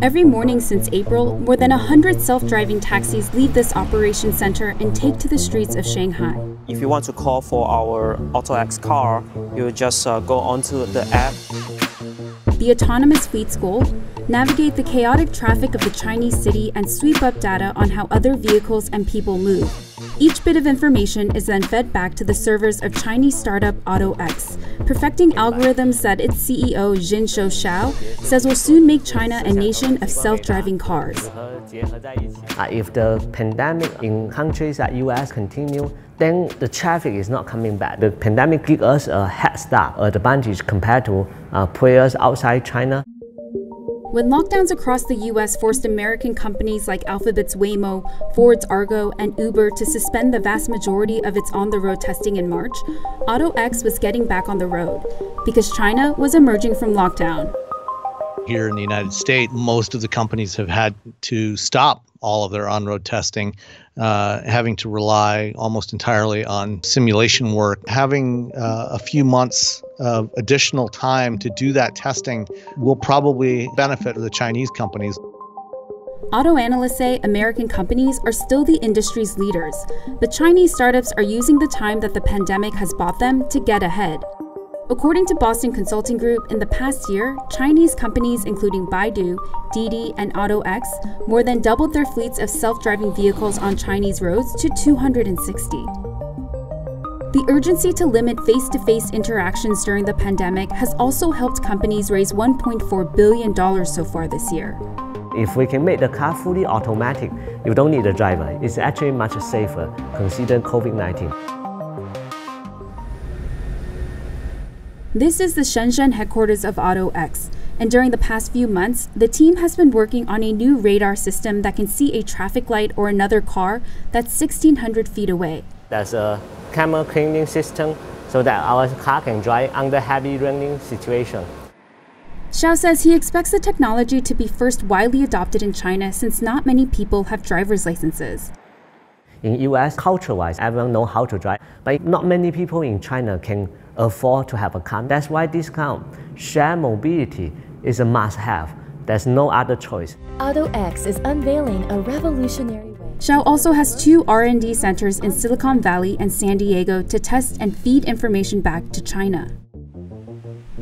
Every morning since April, more than 100 self-driving taxis leave this operation center and take to the streets of Shanghai. If you want to call for our AutoX car, you just go onto the app. The autonomous fleet's goal? Navigate the chaotic traffic of the Chinese city and sweep up data on how other vehicles and people move. Each bit of information is then fed back to the servers of Chinese startup AutoX, perfecting algorithms that its CEO Jinshou Shao says will soon make China a nation of self-driving cars. If the pandemic in countries like US continue, then the traffic is not coming back. The pandemic gives us a head start, an advantage compared to players outside China. When lockdowns across the U.S. forced American companies like Alphabet's Waymo, Ford's Argo, and Uber to suspend the vast majority of its on-the-road testing in March, AutoX was getting back on the road because China was emerging from lockdown. Here in the United States, most of the companies have had to stop all of their on-road testing, having to rely almost entirely on simulation work. Having a few months of additional time to do that testing will probably benefit the Chinese companies. Auto analysts say American companies are still the industry's leaders, but Chinese startups are using the time that the pandemic has bought them to get ahead. According to Boston Consulting Group, in the past year, Chinese companies including Baidu, Didi, and AutoX more than doubled their fleets of self-driving vehicles on Chinese roads to 260. The urgency to limit face-to-face interactions during the pandemic has also helped companies raise $1.4 billion so far this year. If we can make the car fully automatic, you don't need a driver. It's actually much safer, considering COVID-19. This is the Shenzhen headquarters of AutoX, and during the past few months, the team has been working on a new radar system that can see a traffic light or another car that's 1,600 feet away. There's a camera cleaning system so that our car can drive under heavy raining situation. Shao says he expects the technology to be first widely adopted in China since not many people have driver's licenses. In US, culture-wise, everyone knows how to drive, but not many people in China can afford to have a car. That's why this kind of shared mobility is a must-have. There's no other choice. AutoX is unveiling a revolutionary way. Shao also has two R&D centers in Silicon Valley and San Diego to test and feed information back to China.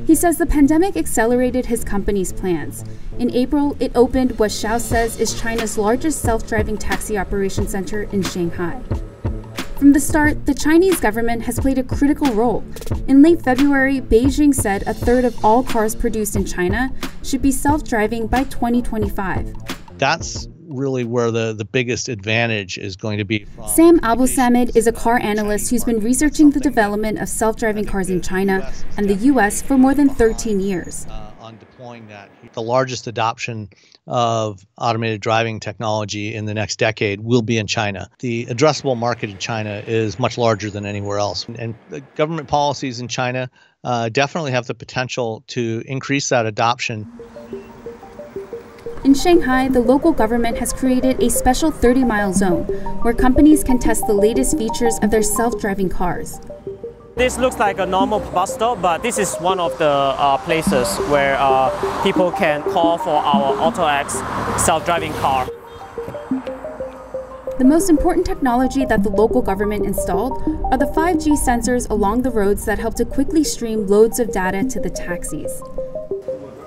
He says the pandemic accelerated his company's plans. In April, it opened what Shao says is China's largest self-driving taxi operation center in Shanghai. From the start, the Chinese government has played a critical role. In late February, Beijing said a third of all cars produced in China should be self-driving by 2025. That's really where the biggest advantage is going to be. Sam Abousamid is a car analyst who's been researching the development of self-driving cars in China and the U.S. for more than 13 years. On deploying that, the largest adoption of automated driving technology in the next decade will be in China. The addressable market in China is much larger than anywhere else, and the government policies in China definitely have the potential to increase that adoption. In Shanghai, the local government has created a special 30-mile zone where companies can test the latest features of their self-driving cars. This looks like a normal bus stop, but this is one of the places where people can call for our AutoX self-driving car. The most important technology that the local government installed are the 5G sensors along the roads that help to quickly stream loads of data to the taxis.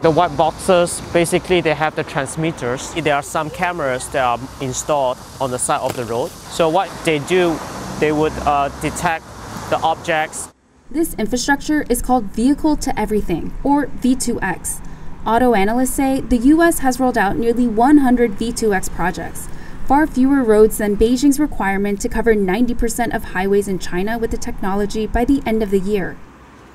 The white boxes, basically they have the transmitters. There are some cameras that are installed on the side of the road. So what they do, they would detect the objects. This infrastructure is called Vehicle to Everything, or V2X. Auto analysts say the U.S. has rolled out nearly 100 V2X projects, far fewer roads than Beijing's requirement to cover 90% of highways in China with the technology by the end of the year.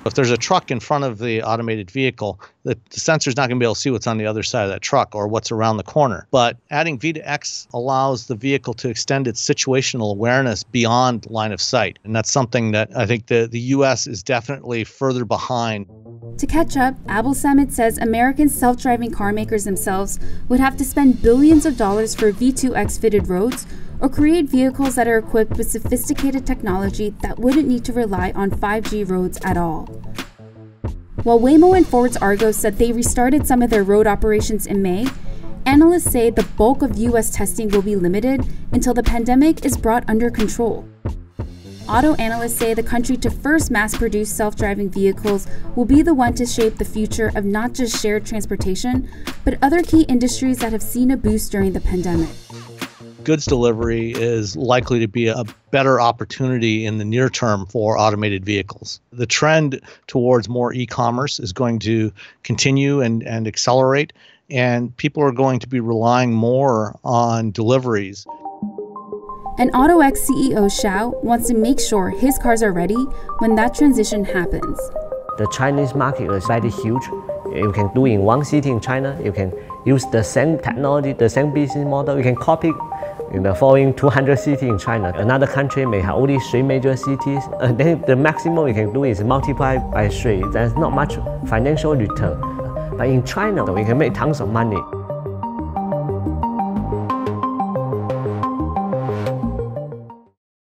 If there's a truck in front of the automated vehicle, the sensor's not going to be able to see what's on the other side of that truck or what's around the corner. But adding V2X allows the vehicle to extend its situational awareness beyond line of sight. And that's something that I think the U.S. is definitely further behind. To catch up, Abousamid says American self-driving car makers themselves would have to spend billions of dollars for V2X-fitted roads or create vehicles that are equipped with sophisticated technology that wouldn't need to rely on 5G roads at all. While Waymo and Ford's Argo said they restarted some of their road operations in May, analysts say the bulk of US testing will be limited until the pandemic is brought under control. Auto analysts say the country to first mass-produce self-driving vehicles will be the one to shape the future of not just shared transportation, but other key industries that have seen a boost during the pandemic. Goods delivery is likely to be a better opportunity in the near term for automated vehicles. The trend towards more e-commerce is going to continue and accelerate, and people are going to be relying more on deliveries. And AutoX CEO Shao wants to make sure his cars are ready when that transition happens. The Chinese market is really huge. You can do in one city in China. You can use the same technology, the same business model. You can copy in the following 200 cities in China. Another country may have only 3 major cities. And then the maximum you can do is multiply by 3. There's not much financial return. But in China, we can make tons of money.